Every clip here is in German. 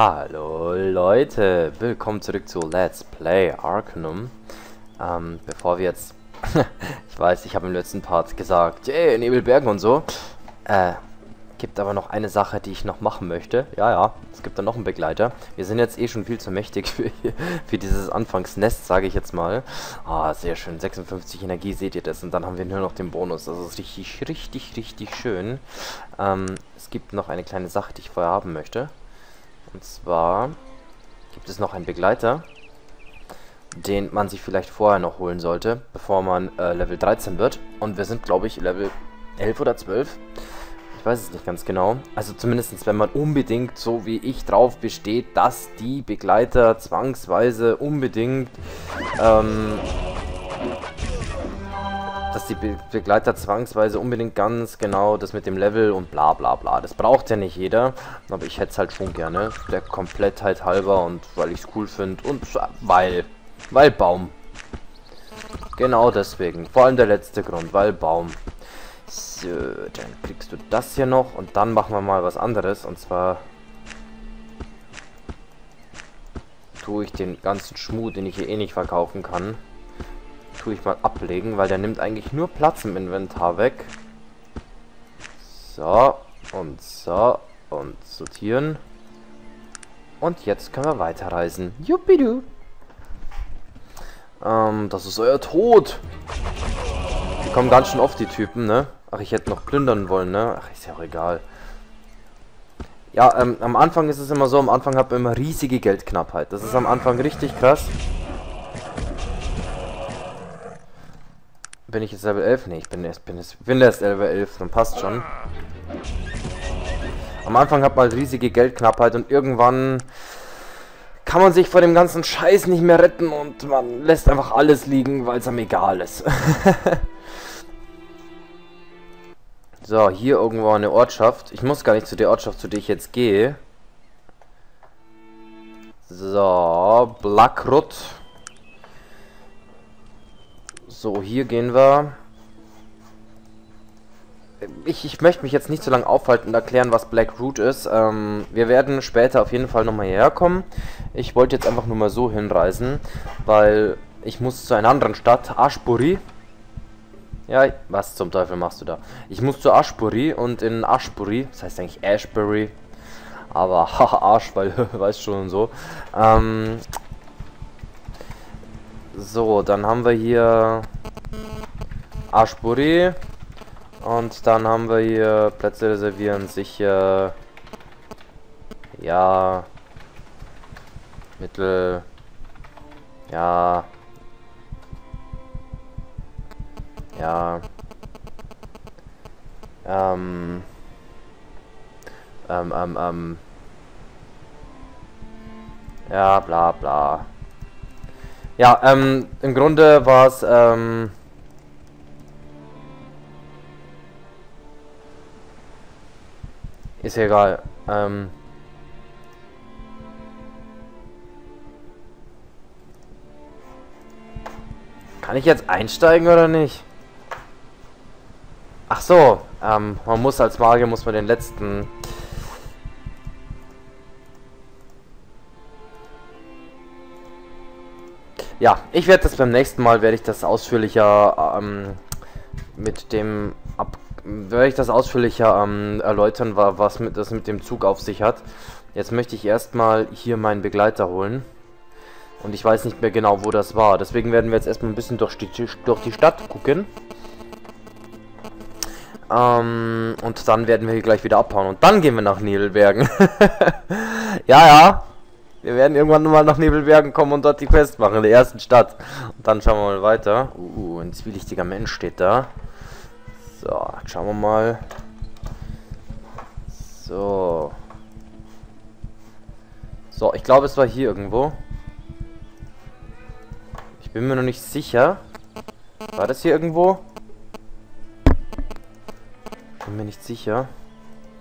Hallo Leute, willkommen zurück zu Let's Play Arcanum. Bevor wir jetzt... ich weiß, ich habe im letzten Part gesagt, hey, Nebelbergen und so. Gibt aber noch eine Sache, die ich noch machen möchte. Ja, es gibt da noch einen Begleiter. Wir sind jetzt eh schon viel zu mächtig für dieses Anfangsnest, sage ich jetzt mal. Ah, sehr schön, 56 Energie, seht ihr das? Und dann haben wir nur noch den Bonus. Das ist richtig schön. Es gibt noch eine kleine Sache, die ich vorher haben möchte. Und zwar gibt es noch einen Begleiter, den man sich vielleicht vorher noch holen sollte, bevor man Level 13 wird. Und wir sind, glaube ich, Level 11 oder 12. Ich weiß es nicht ganz genau. Also zumindest, wenn man unbedingt, so wie ich, drauf besteht, dass die Begleiter zwangsweise unbedingt... dass die Begleiter zwangsweise unbedingt ganz genau das mit dem Level und bla bla bla. Das braucht ja nicht jeder, aber ich hätte es halt schon gerne. Der Komplettheit halber und weil ich es cool finde und weil Baum. Genau deswegen. Vor allem der letzte Grund, weil Baum. So, dann kriegst du das hier noch und dann machen wir mal was anderes. Und zwar tue ich den ganzen Schmuh, den ich hier eh nicht verkaufen kann, tue ich mal ablegen, weil der nimmt eigentlich nur Platz im Inventar weg. So und sortieren. Und jetzt können wir weiterreisen. Juppidu! Das ist euer Tod! Die kommen ganz schön oft, die Typen, ne? Ach, ich hätte noch plündern wollen, ne? Ach, ist ja auch egal. Ja, am Anfang ist es immer so, am Anfang hat man immer riesige Geldknappheit. Das ist am Anfang richtig krass. Bin ich jetzt Level 11? Ne, ich bin erst Level 11, dann passt schon. Am Anfang hat man riesige Geldknappheit und irgendwann kann man sich vor dem ganzen Scheiß nicht mehr retten und man lässt einfach alles liegen, weil es einem egal ist. So, hier irgendwo eine Ortschaft. Ich muss gar nicht zu der Ortschaft, zu der ich jetzt gehe. So, Blackroot. So, hier gehen wir. Ich möchte mich jetzt nicht so lange aufhalten und erklären, was Blackroot ist. Wir werden später auf jeden Fall nochmal hierher kommen. Ich wollte jetzt einfach nur mal so hinreisen, weil ich muss zu einer anderen Stadt, Ashbury. Ja, was zum Teufel machst du da? Ich muss zu Ashbury und in Ashbury, das heißt eigentlich Ashbury, aber haha, Arsch, weil, weißt schon und so. So, dann haben wir hier Ashbury und dann haben wir hier Plätze reservieren, sicher, ja, mittel, ja, ja, ja, bla bla. Ja, im Grunde war es, ist ja egal, kann ich jetzt einsteigen oder nicht? Ach so, man muss als Magier, muss man den letzten... Ja, ich werde das beim nächsten Mal, werde ich das ausführlicher erläutern, was das mit dem Zug auf sich hat. Jetzt möchte ich erstmal hier meinen Begleiter holen. Und ich weiß nicht mehr genau, wo das war. Deswegen werden wir jetzt erstmal ein bisschen durch die Stadt gucken. Und dann werden wir hier gleich wieder abhauen. Und dann gehen wir nach Nebelbergen. Ja. Wir werden irgendwann mal nach Nebelbergen kommen und dort die Quest machen, in der ersten Stadt. Und dann schauen wir mal weiter. Ein zwielichtiger Mensch steht da. So, schauen wir mal. So. So, ich glaube, es war hier irgendwo. Ich bin mir noch nicht sicher. War das hier irgendwo? Bin mir nicht sicher.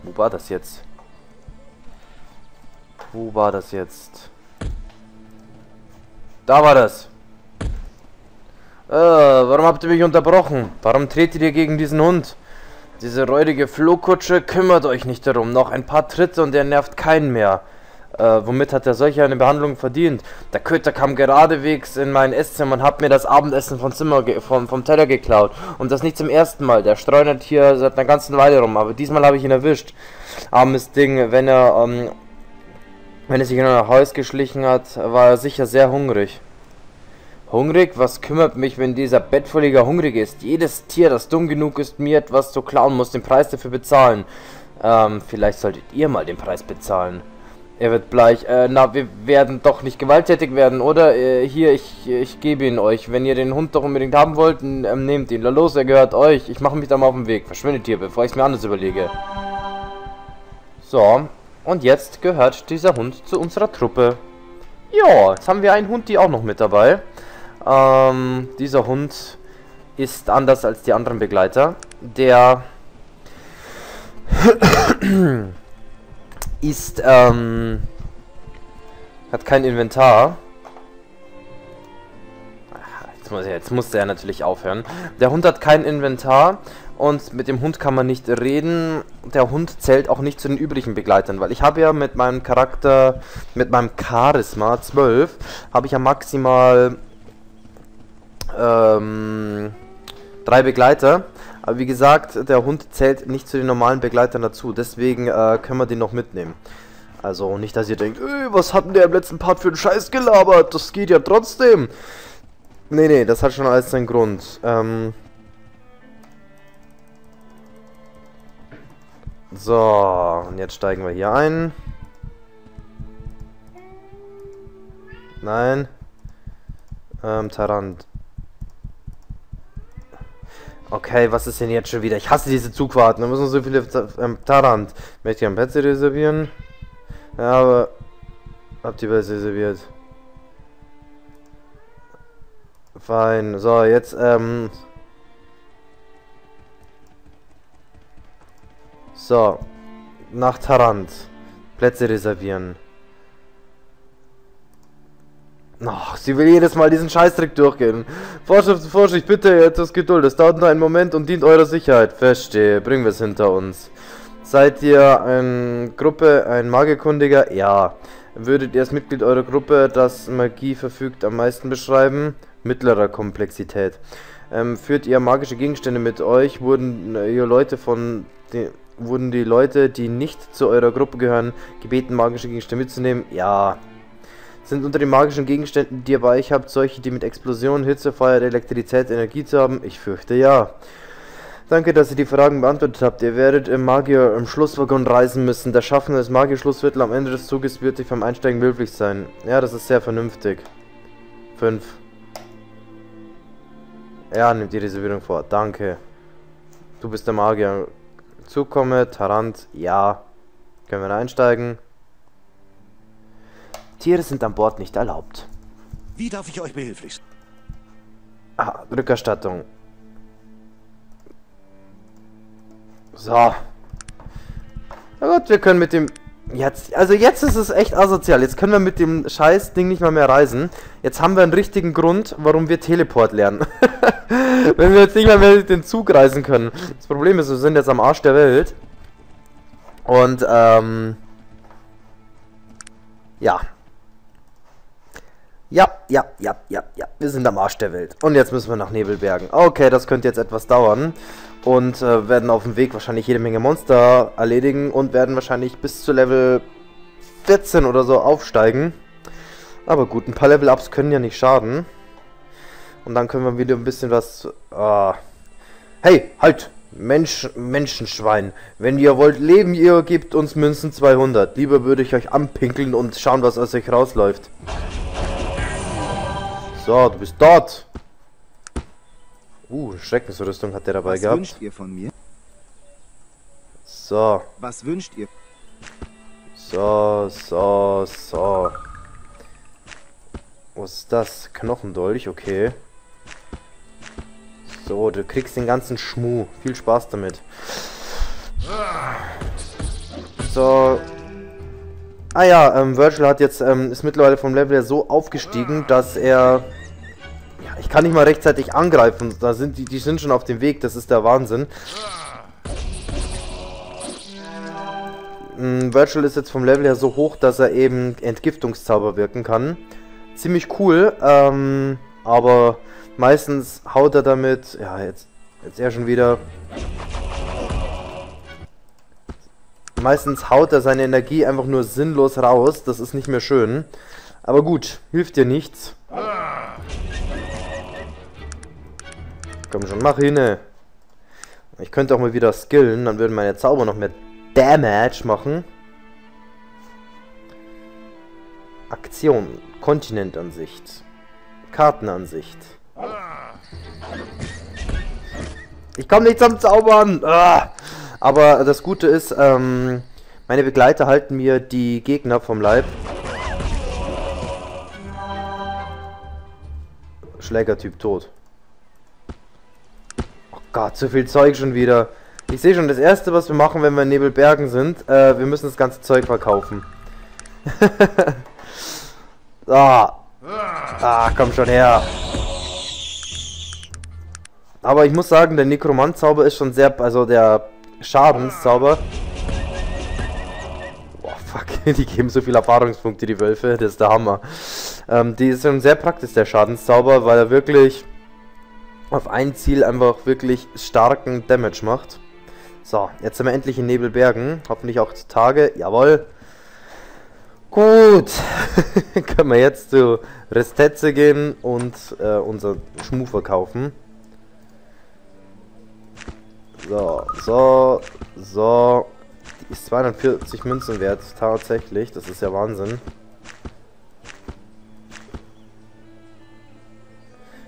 Wo war das jetzt? Wo war das jetzt? Da war das. Warum habt ihr mich unterbrochen? Warum tretet ihr gegen diesen Hund? Diese räudige Flohkutsche kümmert euch nicht darum. Noch ein paar Tritte und er nervt keinen mehr. Womit hat er solch eine Behandlung verdient? Der Köter kam geradewegs in mein Esszimmer und hat mir das Abendessen vom Teller geklaut. Und das nicht zum ersten Mal. Der streunert hier seit einer ganzen Weile rum, aber diesmal habe ich ihn erwischt. Armes Ding, wenn er sich in ein Haus geschlichen hat, war er sicher sehr hungrig. Hungrig? Was kümmert mich, wenn dieser Bettvorleger hungrig ist? Jedes Tier, das dumm genug ist, mir etwas zu klauen, muss den Preis dafür bezahlen. Vielleicht solltet ihr mal den Preis bezahlen. Er wird bleich. Na, wir werden doch nicht gewalttätig werden, oder? Hier, ich gebe ihn euch. Wenn ihr den Hund doch unbedingt haben wollt, nehmt ihn. Los, er gehört euch. Ich mache mich da mal auf den Weg. Verschwindet hier, bevor ich es mir anders überlege. So, und jetzt gehört dieser Hund zu unserer Truppe. Ja, jetzt haben wir einen Hund, die auch noch mit dabei. Dieser Hund ist anders als die anderen Begleiter. Der ist, hat kein Inventar. Jetzt musste er natürlich aufhören. Der Hund hat kein Inventar und mit dem Hund kann man nicht reden. Der Hund zählt auch nicht zu den übrigen Begleitern, weil ich habe ja mit meinem Charakter, mit meinem Charisma 12, habe ich ja maximal 3 Begleiter. Aber wie gesagt, der Hund zählt nicht zu den normalen Begleitern dazu. Deswegen können wir den noch mitnehmen. Also nicht, dass ihr denkt, was hat denn der im letzten Part für einen Scheiß gelabert? Das geht ja trotzdem. Nee, nee, das hat schon alles seinen Grund. So, und jetzt steigen wir hier ein. Nein. Tarant. Okay, was ist denn jetzt schon wieder? Ich hasse diese Zugwarten. Da müssen so viele... Tarant. Möchte ich am Plätze reservieren? Ja, aber... Habt ihr Plätze reserviert? Fein. So, jetzt, So. Nach Tarant. Plätze reservieren. Ach, sie will jedes Mal diesen Scheißtrick durchgehen. Vorschrift, bitte etwas Geduld. Es dauert nur einen Moment und dient eurer Sicherheit. Verstehe. Bringen wir es hinter uns. Seid ihr eine Gruppe, ein Magiekundiger? Ja. Würdet ihr als Mitglied eurer Gruppe, das Magie verfügt, am meisten beschreiben? Mittlerer Komplexität. Führt ihr magische Gegenstände mit euch? Wurden die Leute, die nicht zu eurer Gruppe gehören, gebeten, magische Gegenstände mitzunehmen? Ja. Sind unter den magischen Gegenständen, die ihr bei euch habt, solche, die mit Explosionen, Hitze, Feuer, Elektrizität, Energie zu haben? Ich fürchte ja. Danke, dass ihr die Fragen beantwortet habt. Ihr werdet im Magier im Schlusswaggon reisen müssen. Der Schaffner des Magierschlussviertels am Ende des Zuges wird dich vom Einsteigen möglich sein. Ja, das ist sehr vernünftig. 5. Ja, nimmt die Reservierung vor. Danke. Du bist der Magier. Zukomme, Tarant. Ja. Können wir da einsteigen? Tiere sind an Bord nicht erlaubt. Wie darf ich euch behilflich sein? Ah, Rückerstattung. So. Na gut, wir können mit dem... Jetzt, also jetzt ist es echt asozial. Jetzt können wir mit dem Scheißding nicht mal mehr reisen. Jetzt haben wir einen richtigen Grund, warum wir Teleport lernen. Wenn wir jetzt nicht mal mehr mit dem Zug reisen können. Das Problem ist, wir sind jetzt am Arsch der Welt. Und, ja. Ja. Wir sind am Arsch der Welt. Und jetzt müssen wir nach Nebelbergen. Okay, das könnte jetzt etwas dauern. Und werden auf dem Weg wahrscheinlich jede Menge Monster erledigen. Und werden wahrscheinlich bis zu Level 14 oder so aufsteigen. Aber gut, ein paar Level-Ups können ja nicht schaden. Und dann können wir wieder ein bisschen was... Hey, halt! Menschenschwein, wenn ihr wollt leben, ihr gebt uns Münzen 200. Lieber würde ich euch anpinkeln und schauen, was aus euch rausläuft. So, du bist dort. Schreckensrüstung hat der dabei gehabt. Was wünscht ihr von mir? So. Was wünscht ihr? So. Was ist das? Knochendolch, okay. So, du kriegst den ganzen Schmuh. Viel Spaß damit. So. Ah ja, Virgil hat jetzt, ist mittlerweile vom Level her so aufgestiegen, dass er... Ja, ich kann nicht mal rechtzeitig angreifen. Da sind die sind schon auf dem Weg. Das ist der Wahnsinn. Virgil ist jetzt vom Level her so hoch, dass er eben Entgiftungszauber wirken kann. Ziemlich cool, aber meistens haut er damit... Ja, jetzt er schon wieder... Meistens haut er seine Energie einfach nur sinnlos raus. Das ist nicht mehr schön. Aber gut, hilft dir nichts. Komm schon, mach hin. Ey. Ich könnte auch mal wieder skillen, dann würden meine Zauber noch mehr Damage machen. Aktion. Kontinentansicht. Kartenansicht. Ich komme nicht zum Zaubern! Ah! Aber das Gute ist, meine Begleiter halten mir die Gegner vom Leib. Schlägertyp tot. Oh Gott, so viel Zeug schon wieder. Ich sehe schon, das Erste, was wir machen, wenn wir in Nebelbergen sind, wir müssen das ganze Zeug verkaufen. Komm schon her. Aber ich muss sagen, der Nekromant-Zauber ist schon sehr... Also der Schadenszauber... Boah, fuck. Die geben so viele Erfahrungspunkte, die Wölfe. Das ist der Hammer. Die ist schon sehr praktisch, der Schadenszauber, weil er wirklich... auf ein Ziel einfach wirklich starken Damage macht. So, jetzt sind wir endlich in Nebelbergen. Hoffentlich auch zu Tage. Jawohl. Gut. Können wir jetzt zu Resteze gehen und unser Schmuh verkaufen. So. Die ist 240 Münzen wert. Tatsächlich. Das ist ja Wahnsinn.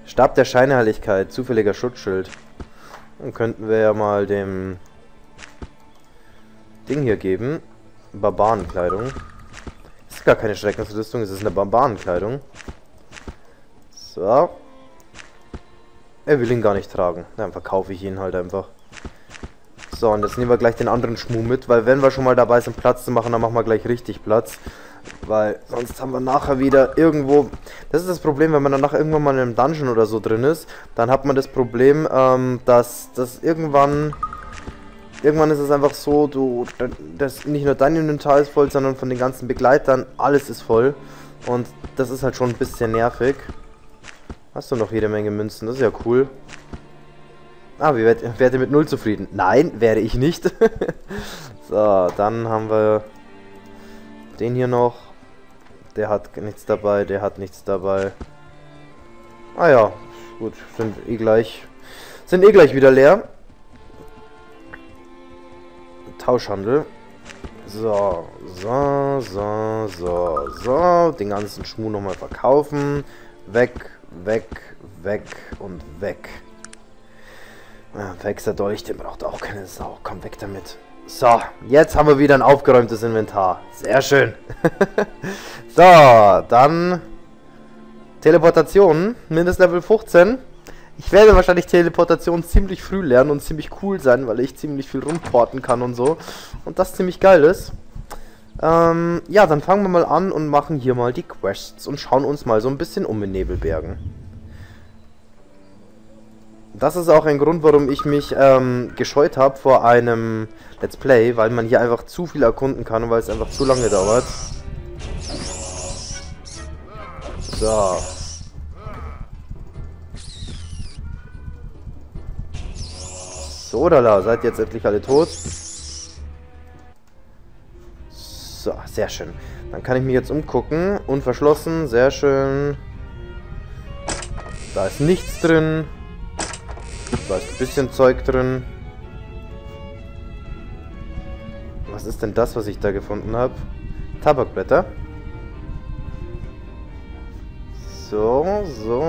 Stab der Scheinheiligkeit, zufälliger Schutzschild. Dann könnten wir ja mal dem Ding hier geben. Barbarenkleidung. Ist gar keine Schreckensrüstung, es ist eine Barbarenkleidung. So. Er will ihn gar nicht tragen. Dann verkaufe ich ihn halt einfach. So, und jetzt nehmen wir gleich den anderen Schmuh mit, weil wenn wir schon mal dabei sind, Platz zu machen, dann machen wir gleich richtig Platz. Weil sonst haben wir nachher wieder irgendwo... Das ist das Problem, wenn man dann nachher irgendwann mal in einem Dungeon oder so drin ist, dann hat man das Problem, dass das irgendwann... Irgendwann ist es einfach so, dass nicht nur dein Inventar ist voll, sondern von den ganzen Begleitern, alles ist voll. Und das ist halt schon ein bisschen nervig. Hast du noch jede Menge Münzen, das ist ja cool. Ah, wie wärt ihr mit 0 zufrieden? Nein, wäre ich nicht. So, dann haben wir... Den hier noch. Der hat nichts dabei, der hat nichts dabei. Ah ja, gut, sind eh gleich wieder leer. Tauschhandel. So. Den ganzen Schmuh nochmal verkaufen. Weg. Ah, Wechsel durch, den braucht auch keine Sau. Komm, weg damit. So, jetzt haben wir wieder ein aufgeräumtes Inventar. Sehr schön. So, dann Teleportation. Mindestlevel 15. Ich werde wahrscheinlich Teleportation ziemlich früh lernen und ziemlich cool sein, weil ich ziemlich viel rumporten kann und so. Und das ziemlich geil ist. Ja, dann fangen wir mal an und machen hier mal die Quests und schauen uns mal so ein bisschen um in Nebelbergen. Das ist auch ein Grund, warum ich mich gescheut habe vor einem Let's Play, weil man hier einfach zu viel erkunden kann und weil es einfach zu lange dauert. So. So, da seid jetzt endlich alle tot. So, sehr schön. Dann kann ich mich jetzt umgucken. Unverschlossen, sehr schön. Da ist nichts drin. Da ist ein bisschen Zeug drin. Was ist denn das, was ich da gefunden habe? Tabakblätter. So.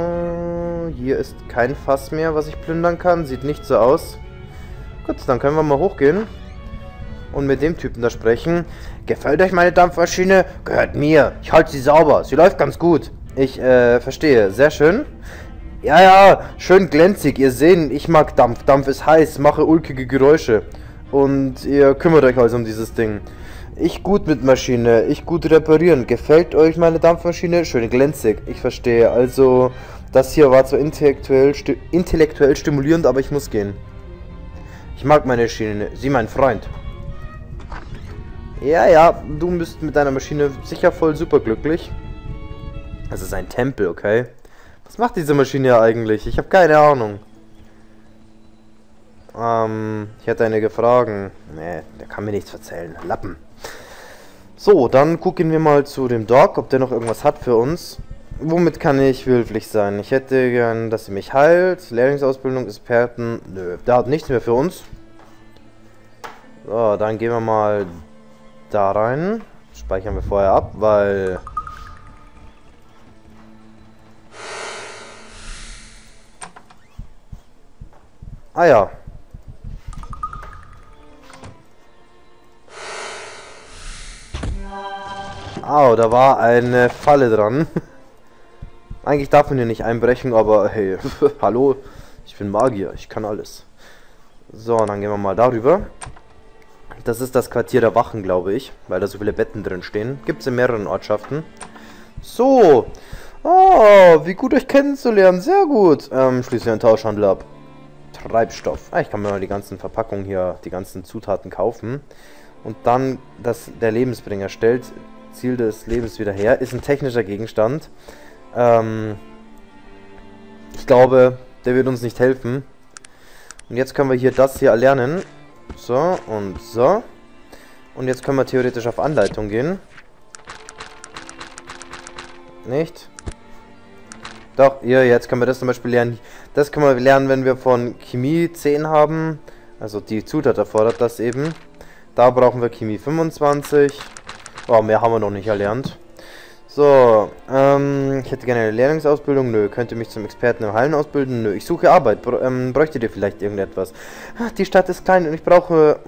Hier ist kein Fass mehr, was ich plündern kann. Sieht nicht so aus. Gut, dann können wir mal hochgehen. Und mit dem Typen da sprechen. Gefällt euch meine Dampfmaschine? Gehört mir. Ich halte sie sauber. Sie läuft ganz gut. Ich, verstehe. Sehr schön. Ja, schön glänzig. Ihr seht, ich mag Dampf. Dampf ist heiß, mache ulkige Geräusche. Und ihr kümmert euch also um dieses Ding. Ich gut mit Maschine, ich gut reparieren. Gefällt euch meine Dampfmaschine? Schön glänzig. Ich verstehe. Also, das hier war zwar intellektuell stimulierend, aber ich muss gehen. Ich mag meine Schiene. Sie mein Freund. Ja, ja, du bist mit deiner Maschine sicher voll superglücklich. Das ist ein Tempel, okay? Was macht diese Maschine ja eigentlich? Ich habe keine Ahnung. Ich hatte einige Fragen. Nee, der kann mir nichts erzählen. Lappen. So, dann gucken wir mal zu dem Doc, ob der noch irgendwas hat für uns. Womit kann ich behilflich sein? Ich hätte gern, dass sie mich heilt. Lehrlingsausbildung, Experten. Nö, der hat nichts mehr für uns. So, dann gehen wir mal da rein. Speichern wir vorher ab, weil... Ah ja. Au, da war eine Falle dran. Eigentlich darf man hier nicht einbrechen, aber hey, hallo, ich bin Magier, ich kann alles. So, dann gehen wir mal darüber. Das ist das Quartier der Wachen, glaube ich, weil da so viele Betten drin stehen. Gibt es in mehreren Ortschaften. So, oh, wie gut euch kennenzulernen, sehr gut. Schließe ich einen Tauschhandel ab. Treibstoff. Ah, ich kann mir mal die ganzen Verpackungen hier, die ganzen Zutaten kaufen. Und dann, dass der Lebensbringer stellt, Ziel des Lebens wieder her, ist ein technischer Gegenstand. Ich glaube, der wird uns nicht helfen. Und jetzt können wir hier das hier erlernen. So und so. Und jetzt können wir theoretisch auf Anleitung gehen. Nicht? Doch, hier, jetzt können wir das zum Beispiel lernen. Das können wir lernen, wenn wir von Chemie 10 haben. Also die Zutat erfordert das eben. Da brauchen wir Chemie 25. Oh, mehr haben wir noch nicht erlernt. So, ich hätte gerne eine Lehrlingsausbildung. Nö, könnt ihr mich zum Experten im Heilen ausbilden? Nö, ich suche Arbeit. Bräuchtet ihr vielleicht irgendetwas? Ach, die Stadt ist klein und ich brauche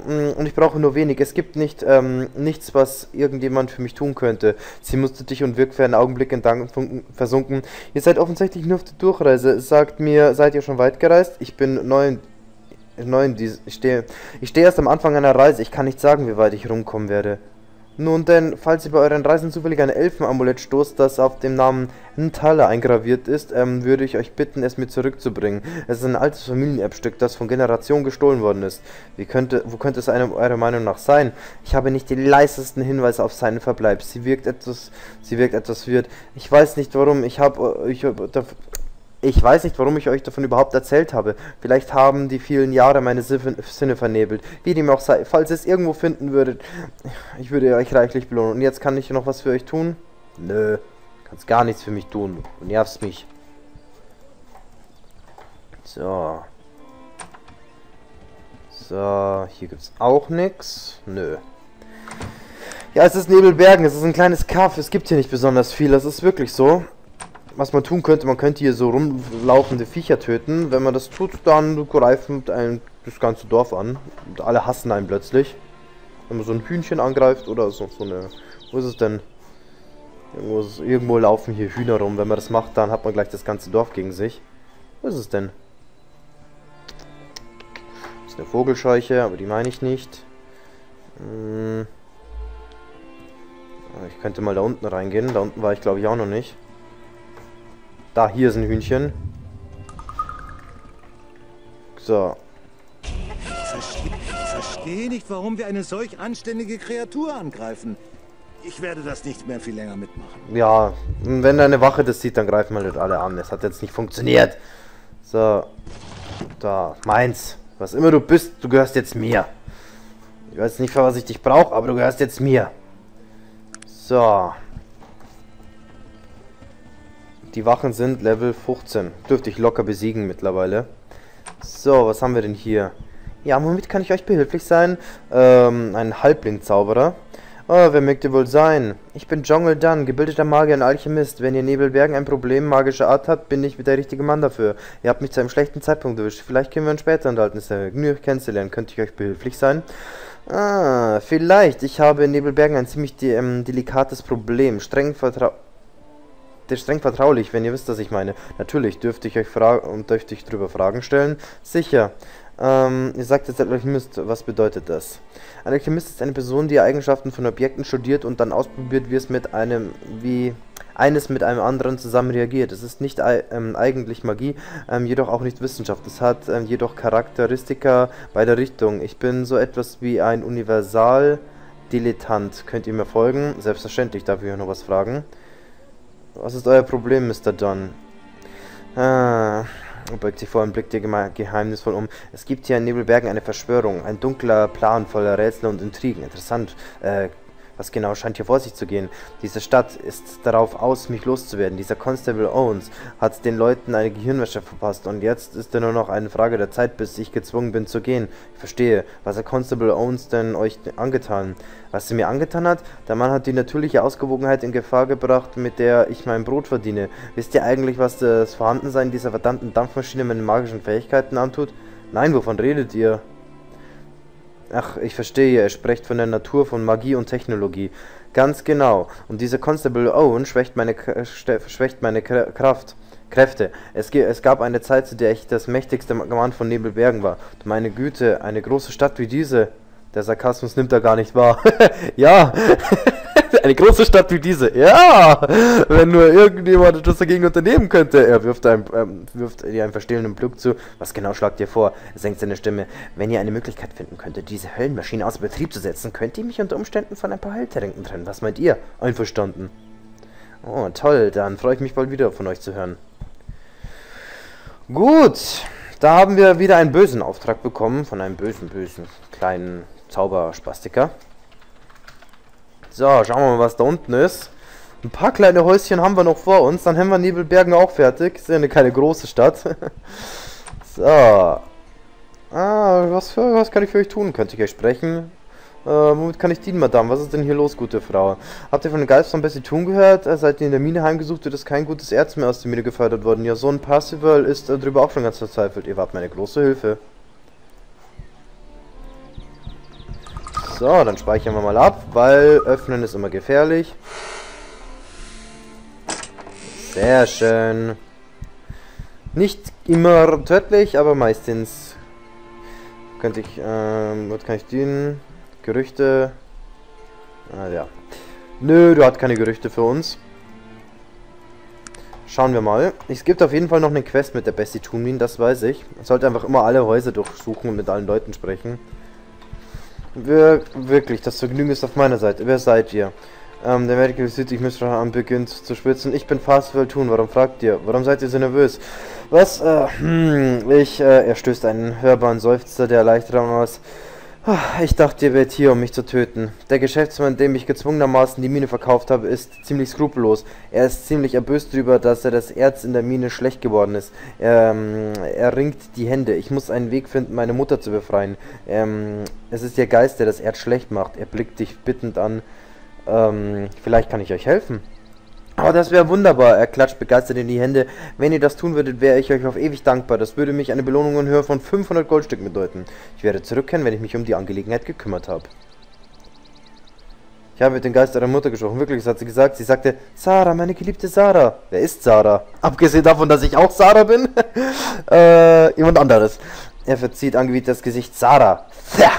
nur wenig. Es gibt nicht nichts, was irgendjemand für mich tun könnte. Sie musste dich und Wirk für einen Augenblick in Gedanken versunken. Ihr seid offensichtlich nur auf der Durchreise. Sagt mir, seid ihr schon weit gereist? Ich bin ich stehe erst am Anfang einer Reise. Ich kann nicht sagen, wie weit ich rumkommen werde. Nun denn, falls ihr bei euren Reisen zufällig ein Elfenamulett stoßt, das auf dem Namen N'Tala eingraviert ist, würde ich euch bitten, es mir zurückzubringen. Es ist ein altes Familienerbstück, das von Generationen gestohlen worden ist. Wo könnte es eurer Meinung nach sein? Ich habe nicht den leisesten Hinweis auf seinen Verbleib. Sie wirkt etwas weird. Ich weiß nicht, warum ich euch davon überhaupt erzählt habe. Vielleicht haben die vielen Jahre meine Sinne vernebelt. Wie dem auch sei, falls ihr es irgendwo finden würdet, ich würde euch reichlich belohnen. Und jetzt kann ich noch was für euch tun? Nö, kannst gar nichts für mich tun. Du nervst mich. So. So, hier gibt's auch nichts. Nö. Ja, es ist Nebelbergen, es ist ein kleines Kaff. Es gibt hier nicht besonders viel, das ist wirklich so. Was man tun könnte, man könnte hier so rumlaufende Viecher töten. Wenn man das tut, dann greifen das ganze Dorf an. Und alle hassen einen plötzlich. Wenn man so ein Hühnchen angreift oder so eine... Wo ist es denn? Irgendwo laufen hier Hühner rum. Wenn man das macht, dann hat man gleich das ganze Dorf gegen sich. Wo ist es denn? Das ist eine Vogelscheuche, aber die meine ich nicht. Ich könnte mal da unten reingehen. Da unten war ich, glaube ich, auch noch nicht. Da, hier ist ein Hühnchen. So. Ich verstehe nicht, warum wir eine solch anständige Kreatur angreifen. Ich werde das nicht mehr viel länger mitmachen. Ja, wenn eine Wache das sieht, dann greifen wir halt alle an. Das hat jetzt nicht funktioniert. So. Da, meins. Was immer du bist, du gehörst jetzt mir. Ich weiß nicht, für was ich dich brauche, aber du gehörst jetzt mir. So. Die Wachen sind Level 15. Dürfte ich locker besiegen mittlerweile. So, was haben wir denn hier? Ja, womit kann ich euch behilflich sein? Ein Halbling-Zauberer. Oh, wer mögt ihr wohl sein? Ich bin Jongle Dunn, gebildeter Magier und Alchemist. Wenn ihr Nebelbergen ein Problem magischer Art habt, bin ich der richtige Mann dafür. Ihr habt mich zu einem schlechten Zeitpunkt erwischt. Vielleicht können wir uns später unterhalten. Es ist ein Vergnügen, euch kennenzulernen. Könnte ich euch behilflich sein? Ah, vielleicht. Ich habe in Nebelbergen ein ziemlich delikates Problem. Streng vertraulich, wenn ihr wisst, was ich meine. Natürlich, dürfte ich drüber Fragen stellen? Sicher. Ihr sagt jetzt Alchemist, was bedeutet das? Ein Alchemist ist eine Person, die Eigenschaften von Objekten studiert und dann ausprobiert, wie eines mit einem anderen zusammen reagiert. Es ist nicht eigentlich Magie, jedoch auch nicht Wissenschaft. Es hat jedoch Charakteristika beider Richtungen. Ich bin so etwas wie ein Universal... Dilettant. Könnt ihr mir folgen? Selbstverständlich, darf ich euch noch was fragen? Was ist euer Problem, Mr. Dunn? Beugt sich vor und blickt ihr geheimnisvoll um. Es gibt hier in Nebelbergen eine Verschwörung. Ein dunkler Plan voller Rätsel und Intrigen. Interessant. Was genau scheint hier vor sich zu gehen? Diese Stadt ist darauf aus, mich loszuwerden. Dieser Constable Owens hat den Leuten eine Gehirnwäsche verpasst und jetzt ist er nur noch eine Frage der Zeit, bis ich gezwungen bin zu gehen. Ich verstehe. Was hat Constable Owens denn euch angetan? Was sie mir angetan hat? Der Mann hat die natürliche Ausgewogenheit in Gefahr gebracht, mit der ich mein Brot verdiene. Wisst ihr eigentlich, was das Vorhandensein dieser verdammten Dampfmaschine mit magischen Fähigkeiten antut? Nein, wovon redet ihr? Ach, ich verstehe, er spricht von der Natur von Magie und Technologie. Ganz genau. Und dieser Constable Owen schwächt meine Kräfte. Es gab eine Zeit, zu der ich das mächtigste Mann von Nebelbergen war. Und meine Güte, eine große Stadt wie diese. Der Sarkasmus nimmt er gar nicht wahr. Ja. Eine große Stadt wie diese. Ja. Wenn nur irgendjemand etwas dagegen unternehmen könnte. Er wirft ihr einen verstehenden Blick zu. Was genau schlagt ihr vor? Er senkt seine Stimme. Wenn ihr eine Möglichkeit finden könntet, diese Höllenmaschine außer Betrieb zu setzen, könnt ihr mich unter Umständen von ein paar Heiltränken trennen. Was meint ihr? Einverstanden. Oh, toll. Dann freue ich mich bald wieder von euch zu hören. Gut. Da haben wir wieder einen bösen Auftrag bekommen. Von einem bösen kleinen Zauberspastiker. So, schauen wir mal, was da unten ist. Ein paar kleine Häuschen haben wir noch vor uns. Dann haben wir Nebelbergen auch fertig. Ist ja keine große Stadt. So. Was kann ich für euch tun? Könnte ich euch sprechen? Womit kann ich dienen, Madame? Was ist denn hier los, gute Frau? Habt ihr von dem Geist von Bessie Toone gehört? Seid ihr in der Mine heimgesucht, wird es kein gutes Erz mehr aus der Mine gefördert worden. Ja, so ein Passival ist darüber auch schon ganz verzweifelt. Ihr wart meine große Hilfe. So, dann speichern wir mal ab, weil öffnen ist immer gefährlich. Sehr schön. Nicht immer tödlich, aber meistens. Könnte ich, was kann ich dienen? Gerüchte. Ja. Nö, du hast keine Gerüchte für uns. Schauen wir mal. Es gibt auf jeden Fall noch eine Quest mit der Bessie Toone Mine, das weiß ich. Man sollte einfach immer alle Häuser durchsuchen und mit allen Leuten sprechen. Wirklich, das Vergnügen ist auf meiner Seite. Wer seid ihr? Der Medical City, ich müsste schon beginnt zu schwitzen. Ich bin Fastwell Toon, warum fragt ihr? Warum seid ihr so nervös? Was? Er stößt einen hörbaren Seufzer der Erleichterung aus. Ich dachte, ihr wärt hier, um mich zu töten. Der Geschäftsmann, dem ich gezwungenermaßen die Mine verkauft habe, ist ziemlich skrupellos. Er ist ziemlich erböst darüber, dass er das Erz in der Mine schlecht geworden ist. Er ringt die Hände. Ich muss einen Weg finden, meine Mutter zu befreien. Es ist der Geist, der das Erz schlecht macht. Er blickt dich bittend an. Vielleicht kann ich euch helfen. Oh, das wäre wunderbar. Er klatscht begeistert in die Hände. Wenn ihr das tun würdet, wäre ich euch auf ewig dankbar. Das würde mich eine Belohnung in Höhe von 500 Goldstück bedeuten. Ich werde zurückkehren, wenn ich mich um die Angelegenheit gekümmert habe. Ich habe mit dem Geist eurer Mutter gesprochen. Wirklich, das hat sie gesagt. Sie sagte, Sarah, meine geliebte Sarah. Wer ist Sarah? Abgesehen davon, dass ich auch Sarah bin. Jemand anderes. Er verzieht angewidert das Gesicht. Sarah. Tja.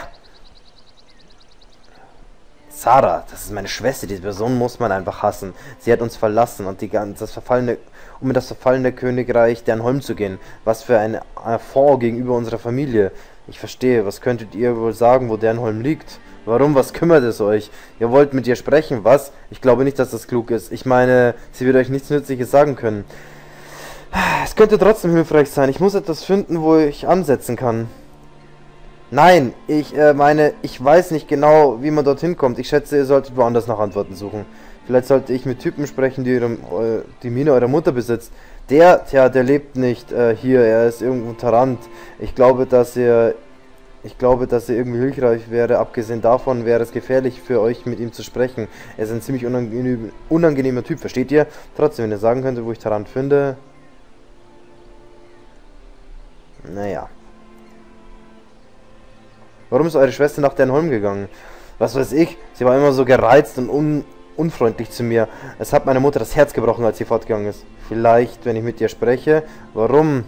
Sarah, das ist meine Schwester, diese Person muss man einfach hassen. Sie hat uns verlassen, und um in das verfallene Königreich Dernholm zu gehen. Was für ein Affront gegenüber unserer Familie. Ich verstehe, was könntet ihr wohl sagen, wo Dernholm liegt? Warum, was kümmert es euch? Ihr wollt mit ihr sprechen, was? Ich glaube nicht, dass das klug ist. Ich meine, sie wird euch nichts Nützliches sagen können. Es könnte trotzdem hilfreich sein. Ich muss etwas finden, wo ich ansetzen kann. Nein, ich weiß nicht genau, wie man dorthin kommt. Ich schätze, ihr solltet woanders nach Antworten suchen. Vielleicht sollte ich mit Typen sprechen, die Mine eurer Mutter besitzt. Der lebt nicht hier. Er ist irgendwo Tarant. Ich glaube, dass er irgendwie hilfreich wäre. Abgesehen davon wäre es gefährlich für euch, mit ihm zu sprechen. Er ist ein ziemlich unangenehmer Typ, versteht ihr? Trotzdem, wenn ihr sagen könntet, wo ich Tarant finde... Naja... Warum ist eure Schwester nach Dernholm gegangen? Was weiß ich? Sie war immer so gereizt und unfreundlich zu mir. Es hat meine Mutter das Herz gebrochen, als sie fortgegangen ist. Vielleicht, wenn ich mit ihr spreche. Warum?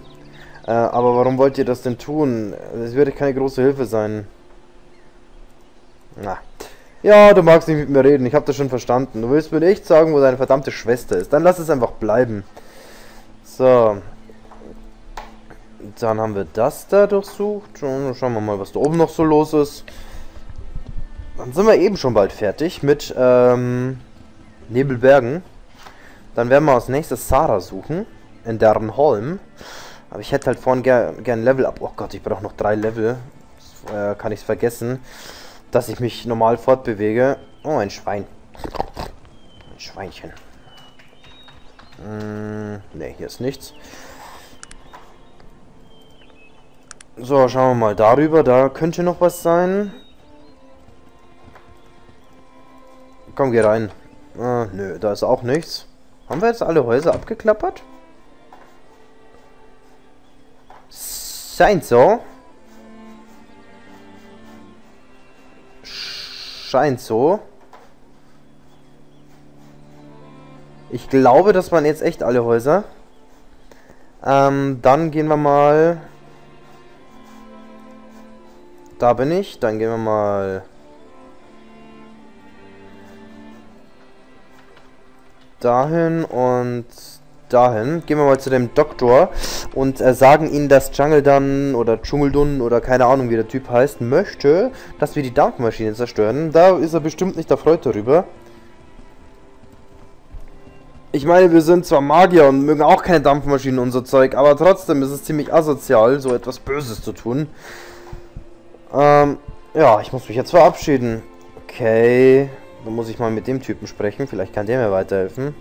Aber warum wollt ihr das denn tun? Es würde keine große Hilfe sein. Na. Ja, du magst nicht mit mir reden. Ich habe das schon verstanden. Du willst mir nicht sagen, wo deine verdammte Schwester ist. Dann lass es einfach bleiben. So. Dann haben wir das da durchsucht. Schauen wir mal, was da oben noch so los ist. Dann sind wir eben schon bald fertig mit Nebelbergen. Dann werden wir als nächstes Sarah suchen. In Dernholm. Aber ich hätte halt vorhin gern Level up. Oh Gott, ich brauche noch 3 Level. Kann ich es vergessen, dass ich mich normal fortbewege. Oh, ein Schwein. Ein Schweinchen. Ne, hier ist nichts. So, schauen wir mal darüber. Da könnte noch was sein. Komm, geh rein. Nö, da ist auch nichts. Haben wir jetzt alle Häuser abgeklappert? Scheint so. Scheint so. Ich glaube, das waren jetzt echt alle Häuser. Dann gehen wir mal... Da bin ich. Dann gehen wir mal... Dahin und... Dahin. Gehen wir mal zu dem Doktor und sagen ihnen, dass Jungle Dunn oder Dschungel Dunn oder keine Ahnung, wie der Typ heißt, möchte, dass wir die Dampfmaschine zerstören. Da ist er bestimmt nicht erfreut darüber. Ich meine, wir sind zwar Magier und mögen auch keine Dampfmaschinen und so Zeug, aber trotzdem ist es ziemlich asozial, so etwas Böses zu tun. Ja, ich muss mich jetzt verabschieden. Okay, dann muss ich mal mit dem Typen sprechen, vielleicht kann der mir weiterhelfen.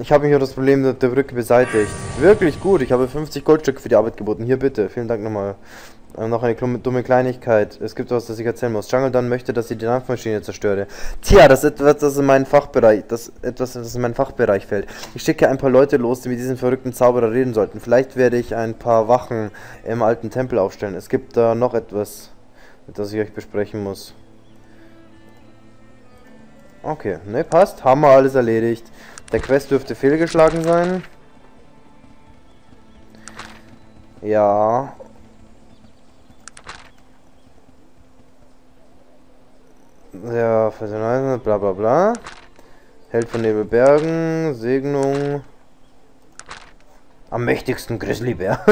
Ich habe hier das Problem mit der Brücke beseitigt. Wirklich gut, ich habe 50 Goldstücke für die Arbeit geboten. Hier bitte, vielen Dank nochmal. Noch eine dumme Kleinigkeit. Es gibt was, das ich erzählen muss. Jungle Dunn möchte, dass ich die Dampfmaschine zerstöre. Tja, das ist etwas, das in meinen Fachbereich, fällt. Ich schicke ein paar Leute los, die mit diesem verrückten Zauberer reden sollten. Vielleicht werde ich ein paar Wachen im alten Tempel aufstellen. Es gibt da noch etwas, mit das ich euch besprechen muss. Okay, ne, passt. Haben wir alles erledigt. Der Quest dürfte fehlgeschlagen sein. Ja. Ja, Personal, bla bla bla. Held von Nebelbergen, Segnung. Am mächtigsten Grizzlybär.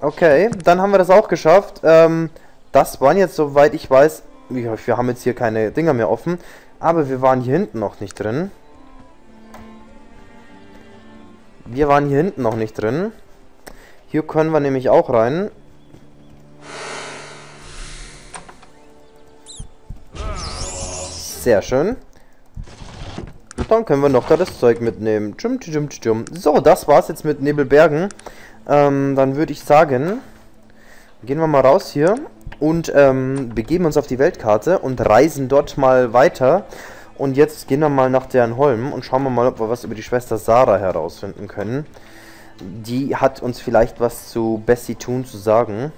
Okay, dann haben wir das auch geschafft. Das waren jetzt, soweit ich weiß... Wir haben jetzt hier keine Dinger mehr offen. Aber wir waren hier hinten noch nicht drin. Hier können wir nämlich auch rein. Sehr schön. Dann können wir noch da das Zeug mitnehmen. So, das war's jetzt mit Nebelbergen. Dann würde ich sagen, gehen wir mal raus hier und begeben uns auf die Weltkarte und reisen dort mal weiter. Und jetzt gehen wir mal nach Dernholm und schauen wir mal, ob wir was über die Schwester Sarah herausfinden können. Die hat uns vielleicht was zu Bessie Toone zu sagen.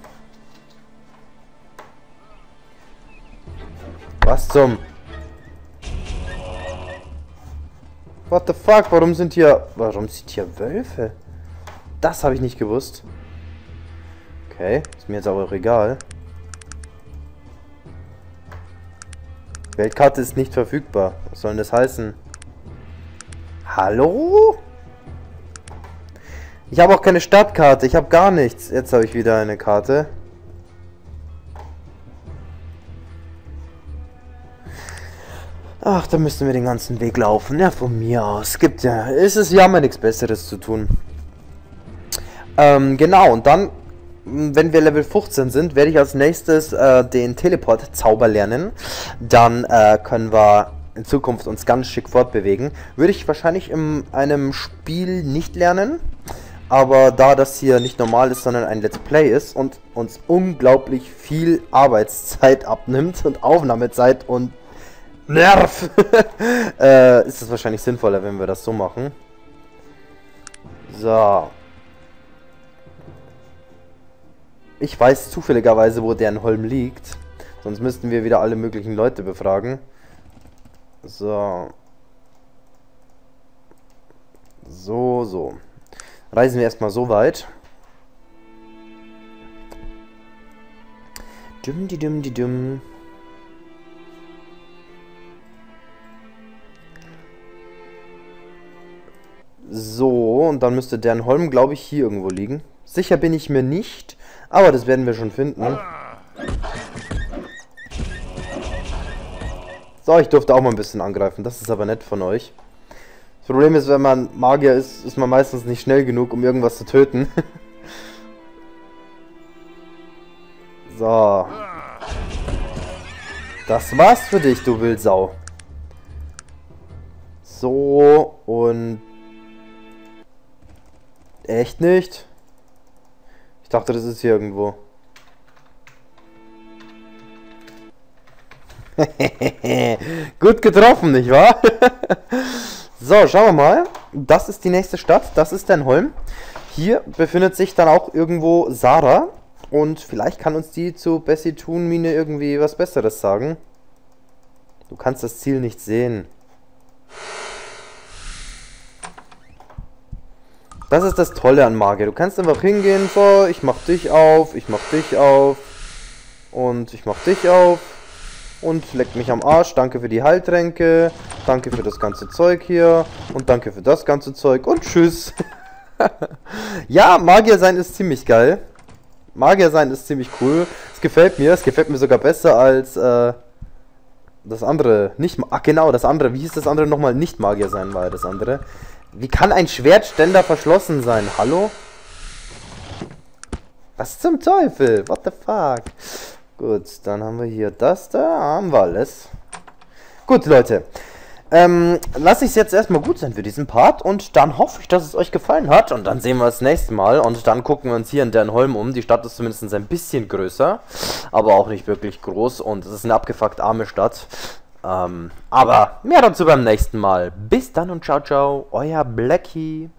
Was zum... What the fuck, warum sind hier Wölfe? Das habe ich nicht gewusst. Okay, ist mir jetzt aber auch egal. Weltkarte ist nicht verfügbar. Was soll denn das heißen? Hallo? Ich habe auch keine Stadtkarte. Ich habe gar nichts. Jetzt habe ich wieder eine Karte. Ach, da müssten wir den ganzen Weg laufen. Ja, von mir aus. Gibt ja. Ist es ja mal nichts Besseres zu tun. Genau, und dann... Wenn wir Level 15 sind, werde ich als nächstes den Teleport-Zauber lernen. Dann können wir in Zukunft uns ganz schick fortbewegen. Würde ich wahrscheinlich in einem Spiel nicht lernen. Aber da das hier nicht normal ist, sondern ein Let's Play ist und uns unglaublich viel Arbeitszeit abnimmt und Aufnahmezeit und Nerv, ist es wahrscheinlich sinnvoller, wenn wir das so machen. So. Ich weiß zufälligerweise, wo Dernholm liegt. Sonst müssten wir wieder alle möglichen Leute befragen. So. So. Reisen wir erstmal so weit. Dum-di-dum-di-dum. So, und dann müsste Dernholm, glaube ich, hier irgendwo liegen. Sicher bin ich mir nicht, aber das werden wir schon finden. So, ich durfte auch mal ein bisschen angreifen. Das ist aber nett von euch. Das Problem ist, wenn man Magier ist, ist man meistens nicht schnell genug, um irgendwas zu töten. So. Das war's für dich, du Wildsau. So, und... Echt nicht? Ich dachte, das ist hier irgendwo. Gut getroffen, nicht wahr? So, schauen wir mal. Das ist die nächste Stadt. Das ist Dernholm. Hier befindet sich dann auch irgendwo Sarah. Und vielleicht kann uns die zu Bessie Toone Mine irgendwie was Besseres sagen. Du kannst das Ziel nicht sehen. Das ist das Tolle an Magier. Du kannst einfach hingehen, so, ich mach dich auf, ich mach dich auf. Und ich mach dich auf. Und leck mich am Arsch. Danke für die Heiltränke. Danke für das ganze Zeug hier. Und danke für das ganze Zeug. Und tschüss. Ja, Magier sein ist ziemlich geil. Magier sein ist ziemlich cool. Es gefällt mir. Es gefällt mir sogar besser als das andere. Ach genau, das andere. Wie hieß das andere nochmal? Nicht Magier sein war ja das andere. Wie kann ein Schwertständer verschlossen sein? Hallo? Was zum Teufel? What the fuck? Gut, dann haben wir hier das da, haben wir alles. Gut, Leute. Lasse ich es jetzt erstmal gut sein für diesen Part und dann hoffe ich, dass es euch gefallen hat. Und dann sehen wir das nächste Mal und dann gucken wir uns hier in Dernholm um. Die Stadt ist zumindest ein bisschen größer, aber auch nicht wirklich groß und es ist eine abgefuckt arme Stadt. Aber mehr dazu beim nächsten Mal. Bis dann und ciao, ciao, euer Blackie.